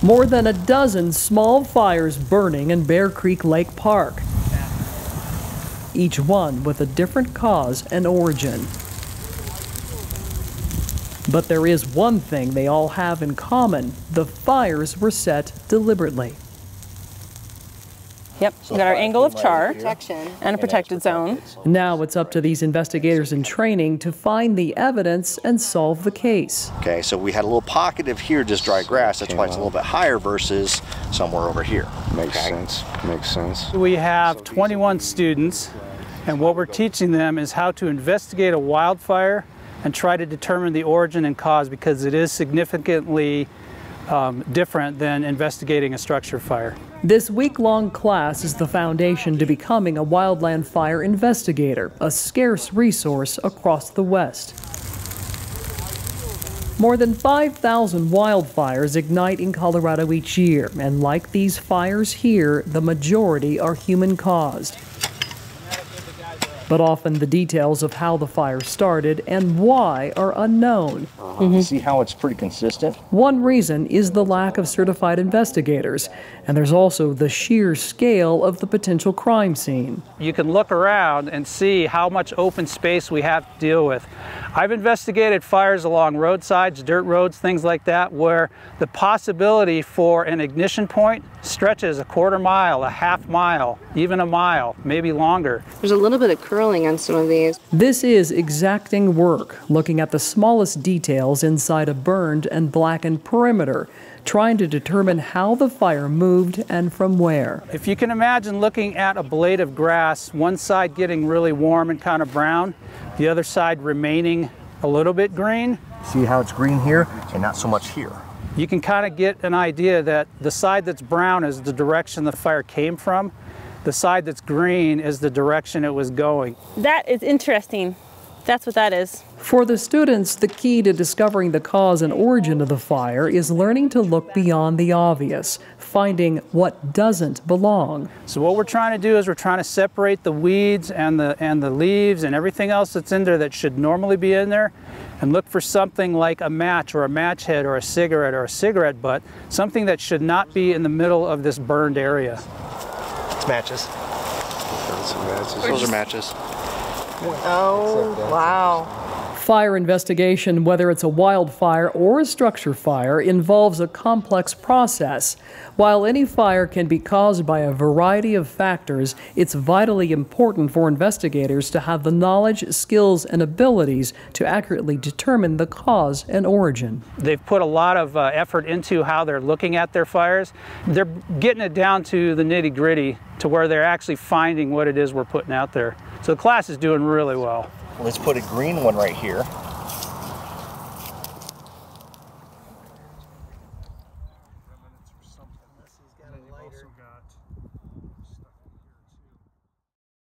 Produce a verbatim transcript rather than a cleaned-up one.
More than a dozen small fires burning in Bear Creek Lake Park, each one with a different cause and origin. But there is one thing they all have in common. The fires were set deliberately. Yep, so we've got our angle of char protection and a protected zone. Now it's up to these investigators in training to find the evidence and solve the case. Okay, so we had a little pocket of here, just dry grass. That's why it's a little bit higher versus somewhere over here. Makes okay. sense, makes sense. We have twenty-one students, and what we're teaching them is how to investigate a wildfire and try to determine the origin and cause, because it is significantly um, different than investigating a structure fire. This week-long class is the foundation to becoming a wildland fire investigator, a scarce resource across the West. More than five thousand wildfires ignite in Colorado each year, and like these fires here, the majority are human-caused. But often the details of how the fire started and why are unknown. Mm-hmm. See how it's pretty consistent? One reason is the lack of certified investigators, and there's also the sheer scale of the potential crime scene. You can look around and see how much open space we have to deal with. I've investigated fires along roadsides, dirt roads, things like that, where the possibility for an ignition point stretches a quarter mile, a half mile, even a mile, maybe longer. There's a little bit of on some of these. This is exacting work, looking at the smallest details inside a burned and blackened perimeter, trying to determine how the fire moved and from where. If you can imagine looking at a blade of grass, one side getting really warm and kind of brown, the other side remaining a little bit green. See how it's green here and not so much here. You can kind of get an idea that the side that's brown is the direction the fire came from. The side that's green is the direction it was going. That is interesting. That's what that is. For the students, the key to discovering the cause and origin of the fire is learning to look beyond the obvious, finding what doesn't belong. So what we're trying to do is we're trying to separate the weeds and the, and the leaves and everything else that's in there that should normally be in there, and look for something like a match or a match head or a cigarette or a cigarette butt, something that should not be in the middle of this burned area. Matches. Those are matches. Those are matches. Oh, wow. Fire investigation, whether it's a wildfire or a structure fire, involves a complex process. While any fire can be caused by a variety of factors, it's vitally important for investigators to have the knowledge, skills, and abilities to accurately determine the cause and origin. They've put a lot of uh, effort into how they're looking at their fires. They're getting it down to the nitty-gritty, to where they're actually finding what it is we're putting out there. So the class is doing really well. Let's put a green one right here.